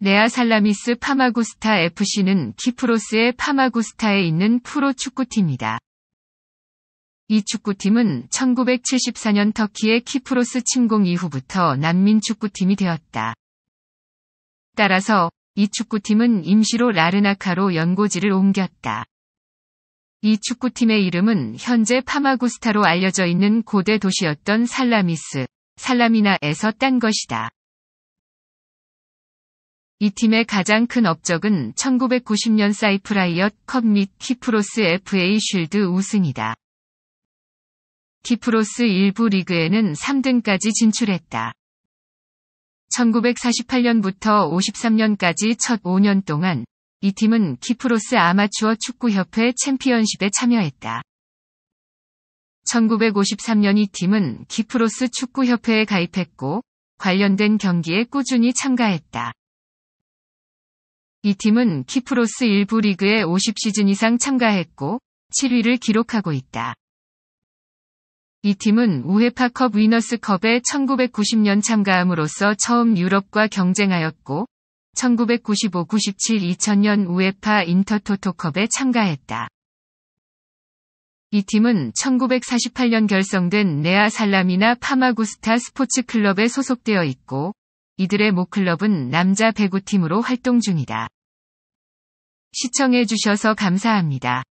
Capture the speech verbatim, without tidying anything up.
네아살라미스 파마구스타 에프씨는 키프로스의 파마구스타에 있는 프로 축구팀이다. 이 축구팀은 천구백칠십사 년 터키의 키프로스 침공 이후부터 난민 축구팀이 되었다. 따라서 이 축구팀은 임시로 라르나카로 연고지를 옮겼다. 이 축구팀의 이름은 현재 파마구스타로 알려져 있는 고대 도시였던 살라미스, 살라미나에서 딴 것이다. 이 팀의 가장 큰 업적은 천구백구십 년 사이프라이엇 컵 및 키프로스 에프에이 쉴드 우승이다. 키프로스 일부 리그에는 삼 등까지 진출했다. 천구백사십팔 년부터 오십삼 년까지 첫 오 년 동안 이 팀은 키프로스 아마추어 축구협회 챔피언십에 참여했다. 천구백오십삼 년 이 팀은 키프로스 축구협회에 가입했고 관련된 경기에 꾸준히 참가했다. 이 팀은 키프로스 일부 리그에 오십 시즌 이상 참가했고 칠 위를 기록하고 있다. 이 팀은 우에파컵 위너스컵에 천구백구십 년 참가함으로써 처음 유럽과 경쟁하였고 천구백구십오, 구십칠, 이천 년 우에파 인터토토컵에 참가했다. 이 팀은 천구백사십팔 년 결성된 네아살라미나 파마구스타 스포츠클럽에 소속되어 있고 이들의 모클럽은 남자 배구팀으로 활동 중이다. 시청해주셔서 감사합니다.